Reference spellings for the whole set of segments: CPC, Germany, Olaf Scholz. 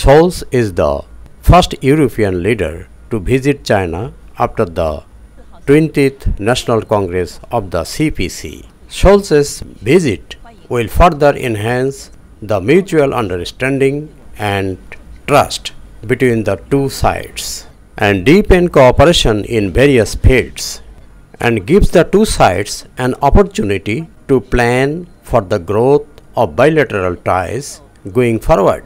Scholz is the first European leader to visit China after the 20th National Congress of the CPC. Scholz's visit will further enhance the mutual understanding and trust between the two sides and deepen cooperation in various fields, and gives the two sides an opportunity to plan for the growth of bilateral ties going forward.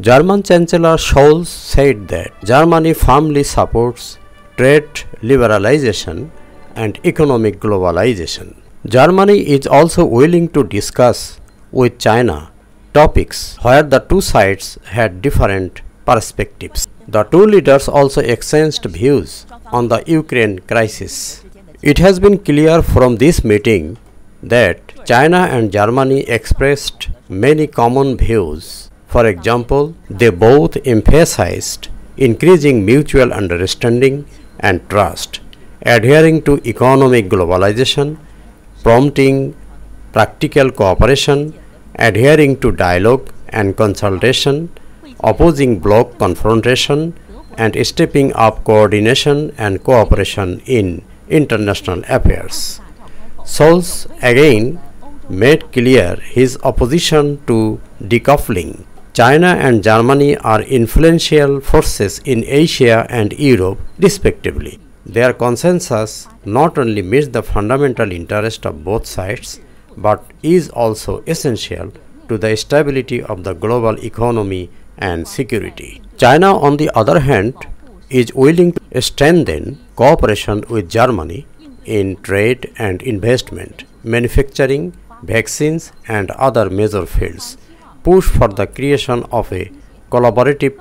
German Chancellor Scholz said that Germany firmly supports trade liberalization and economic globalization. Germany is also willing to discuss with China topics where the two sides had different perspectives. The two leaders also exchanged views on the Ukraine crisis. It has been clear from this meeting that China and Germany expressed many common views. For example, they both emphasized increasing mutual understanding and trust, adhering to economic globalization, prompting practical cooperation, adhering to dialogue and consultation, opposing bloc confrontation, and stepping up coordination and cooperation in international affairs. Scholz again made clear his opposition to decoupling. China and Germany are influential forces in Asia and Europe, respectively. Their consensus not only meets the fundamental interest of both sides, but is also essential to the stability of the global economy and security. China, on the other hand, is willing to strengthen cooperation with Germany in trade and investment, manufacturing, vaccines, and other major fields, push for the creation of a collaborative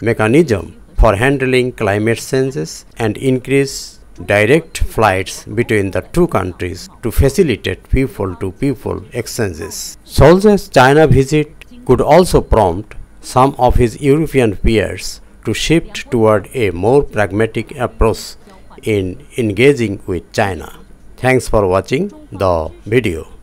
mechanism for handling climate changes, and increase direct flights between the two countries to facilitate people-to-people exchanges. Scholz's China visit could also prompt some of his European peers to shift toward a more pragmatic approach in engaging with China. Thanks for watching the video.